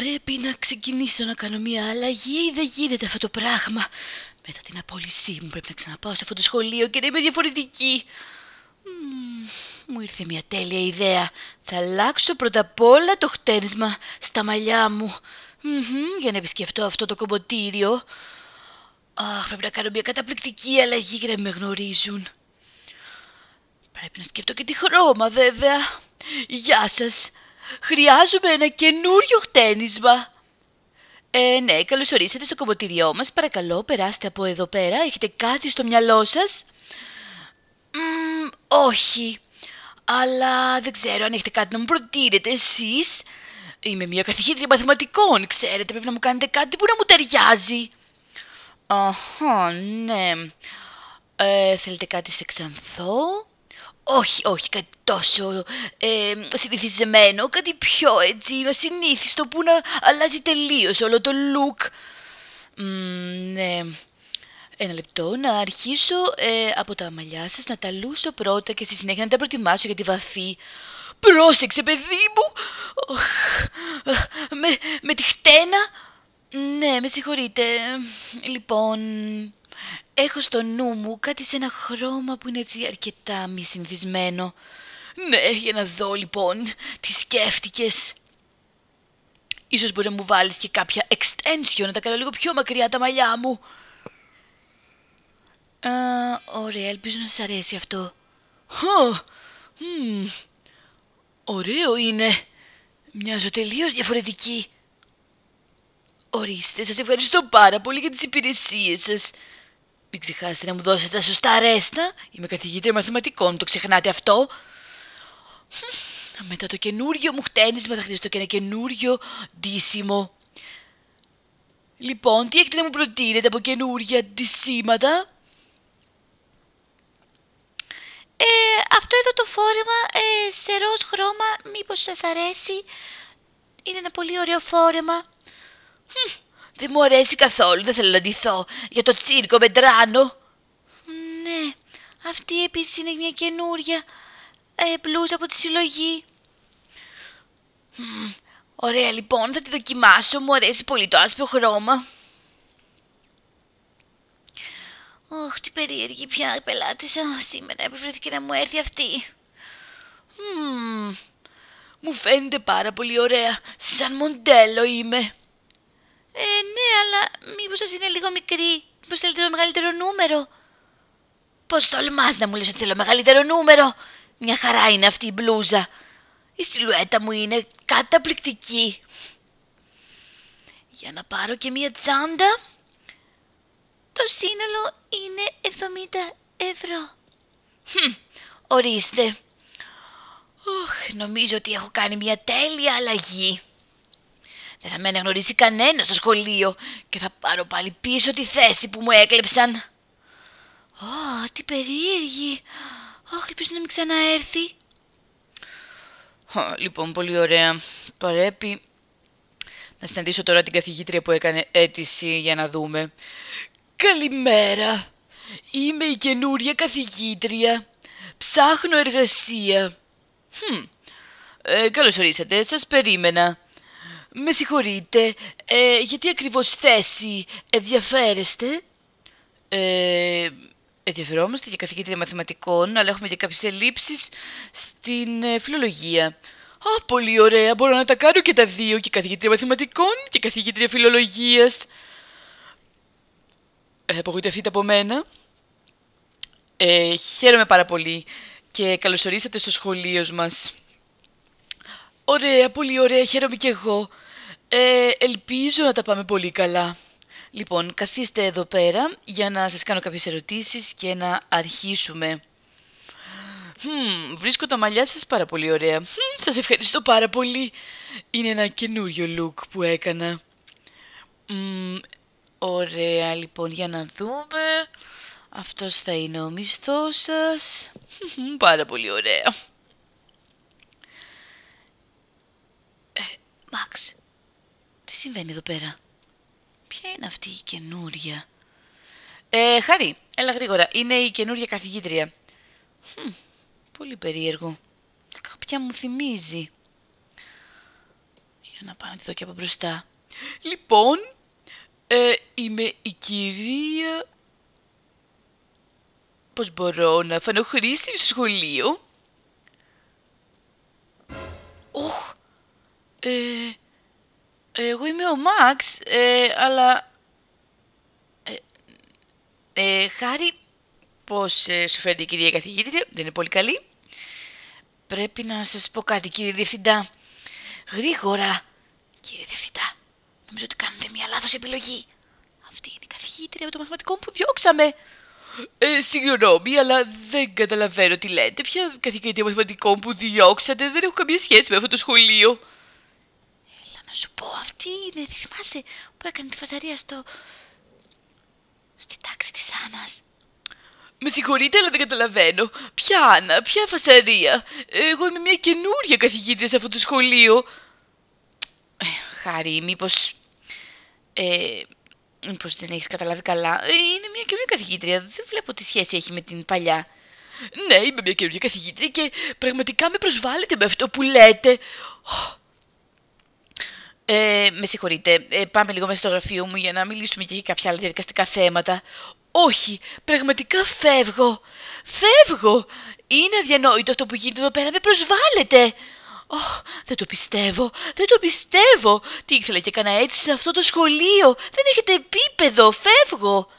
Πρέπει να ξεκινήσω να κάνω μια αλλαγή ή δεν γίνεται αυτό το πράγμα. Μετά την απόλυσή μου πρέπει να ξαναπάω σε αυτό το σχολείο και να είμαι διαφορετική. Μου ήρθε μια τέλεια ιδέα. Θα αλλάξω πρώτα απ' όλα το χτένισμα στα μαλλιά μου. Για να επισκεφτώ αυτό το κομποτήριο. Αχ, πρέπει να κάνω μια καταπληκτική αλλαγή για να με γνωρίζουν. Πρέπει να σκεφτώ και τη χρώμα βέβαια. Γεια σας. Χρειάζομαι ένα καινούριο χτένισμα. Ναι, καλώς ορίσατε στο κομμωτήριό μας. Παρακαλώ, περάστε από εδώ πέρα. Έχετε κάτι στο μυαλό σας? Όχι. Αλλά δεν ξέρω αν έχετε κάτι να μου προτείνετε εσείς. Είμαι μια καθηγήτρια μαθηματικών, ξέρετε. Πρέπει να μου κάνετε κάτι που να μου ταιριάζει. Αχα, ναι. Θέλετε κάτι σε ξανθό? Όχι, κάτι τόσο συνηθισμένο, κάτι πιο έτσι ασυνήθιστο που να αλλάζει τελείως όλο το look. Ναι. Ένα λεπτό, να αρχίσω από τα μαλλιά σας, να τα λούσω πρώτα και στη συνέχεια να τα προετοιμάσω για τη βαφή. Πρόσεξε παιδί μου, με τη χτένα. Ναι, με συγχωρείτε. Λοιπόν, έχω στο νου μου κάτι σε ένα χρώμα που είναι έτσι αρκετά μη συνηθισμένο. Ναι, για να δω λοιπόν τι σκέφτηκες. Ίσως μπορεί να μου βάλεις και κάποια extension, να τα κάνω λίγο πιο μακριά τα μαλλιά μου. Ωραία, ελπίζω να σας αρέσει αυτό. Ωραίο είναι. Μοιάζω τελείως διαφορετική. Ορίστε, σας ευχαριστώ πάρα πολύ για τις υπηρεσίες σας. Μην ξεχάσετε να μου δώσετε τα σωστά ρέστα. Είμαι καθηγήτρια μαθηματικών, το ξεχνάτε αυτό. Μετά το καινούριο μου χτένισμα θα χρειαστώ και ένα καινούριο ντύσιμο. Λοιπόν, τι έχετε να μου προτείνετε από καινούρια ντυσίματα? Αυτό εδώ το φόρεμα σε ροζ χρώμα, μήπως σας αρέσει? Είναι ένα πολύ ωραίο φόρεμα. Δεν μου αρέσει καθόλου, δεν θέλω να ντυθώ για το τσίρκο με τράνο. Ναι, αυτή επίσης είναι μια καινούρια μπλούζα από τη συλλογή. Ωραία λοιπόν, θα τη δοκιμάσω, μου αρέσει πολύ το άσπρο χρώμα. Ωχ, τι περίεργη πια η πελάτησα σήμερα, επιφερθήκε να μου έρθει αυτή. Μου φαίνεται πάρα πολύ ωραία, σαν μοντέλο είμαι. Ναι, αλλά μήπως σας είναι λίγο μικρή, μήπως θέλετε το μεγαλύτερο νούμερο? Πώς τολμάς να μου λες ότι θέλω μεγαλύτερο νούμερο? Μια χαρά είναι αυτή η μπλούζα. Η σιλουέτα μου είναι καταπληκτική. Για να πάρω και μια τσάντα. Το σύνολο είναι 70 ευρώ. Ορίστε. Νομίζω ότι έχω κάνει μια τέλεια αλλαγή. Δεν θα με αναγνωρίσει κανένα στο σχολείο και θα πάρω πάλι πίσω τη θέση που μου έκλεψαν. Τι περίεργη. Ελπίζω να μην ξαναέρθει. Λοιπόν, πολύ ωραία. Πρέπει να συναντήσω τώρα την καθηγήτρια που έκανε αίτηση για να δούμε. Καλημέρα. Είμαι η καινούρια καθηγήτρια. Ψάχνω εργασία. Καλώς ορίσατε. Σας περίμενα. Με συγχωρείτε, γιατί ακριβώς θέση ενδιαφέρεστε? Ενδιαφερόμαστε για καθηγήτρια μαθηματικών, αλλά έχουμε και κάποιες ελλείψεις στην φιλολογία. Πολύ ωραία, μπορώ να τα κάνω και τα δύο, και καθηγήτρια μαθηματικών και καθηγήτρια φιλολογίας. Απογοητευτείτε από μένα. Χαίρομαι πάρα πολύ και καλωσορίσατε στο σχολείο μας. Ωραία, πολύ ωραία, χαίρομαι και εγώ. Ελπίζω να τα πάμε πολύ καλά. Λοιπόν, καθίστε εδώ πέρα για να σας κάνω κάποιες ερωτήσεις και να αρχίσουμε. Βρίσκω τα μαλλιά σας πάρα πολύ ωραία. Σας ευχαριστώ πάρα πολύ. Είναι ένα καινούριο look που έκανα. Ωραία, λοιπόν, για να δούμε. Αυτός θα είναι ο μισθός σας. Πάρα πολύ ωραία. Μαξ, τι συμβαίνει εδώ πέρα? Ποια είναι αυτή η καινούρια? Χάρη, έλα γρήγορα. Είναι η καινούρια καθηγήτρια. Πολύ περίεργο. Κάποια μου θυμίζει. Για να πάω να τη δω και από μπροστά. Λοιπόν, είμαι η κυρία... Πώς μπορώ να φανώ χρήσιμη στο σχολείο? Οχ! Εγώ είμαι ο Μαξ, αλλά... Χάρη, πώς σου φαίνεται η κυρία καθηγήτρια? Δεν είναι πολύ καλή. Πρέπει να σας πω κάτι, κύριε Διευθυντά. Γρήγορα! Κύριε Διευθυντά, νομίζω ότι κάνετε μια λάθος επιλογή. Αυτή είναι η καθηγήτρια με το μαθηματικό που διώξαμε. Συγγνώμη, αλλά δεν καταλαβαίνω τι λέτε. Ποια καθηγήτρια μαθηματικών που διώξατε? Δεν έχω καμία σχέση με αυτό το σχολείο. Έλα να σου πω, αυτή είναι. Δεν θυμάσαι που έκανε τη φασαρία στη τάξη της Άννας? Με συγχωρείτε, αλλά δεν καταλαβαίνω. Ποια Άννα, ποια φασαρία? Εγώ είμαι μια καινούρια καθηγήτρια σε αυτό το σχολείο. Χάρη, μήπως δεν έχεις καταλάβει καλά. Είναι μια καινούργια καθηγήτρια. Δεν βλέπω τι σχέση έχει με την παλιά. Ναι, είμαι μια καινούργια καθηγήτρια και πραγματικά με προσβάλλετε με αυτό που λέτε. Με συγχωρείτε. Πάμε λίγο μέσα στο γραφείο μου για να μιλήσουμε και για κάποια άλλα διαδικαστικά θέματα. Όχι, πραγματικά φεύγω. Φεύγω. Είναι αδιανόητο αυτό που γίνεται εδώ πέρα. Με προσβάλλετε. Δεν το πιστεύω, δεν το πιστεύω. Τι ήξερα και έκανα έτσι σε αυτό το σχολείο? Δεν έχετε επίπεδο, φεύγω.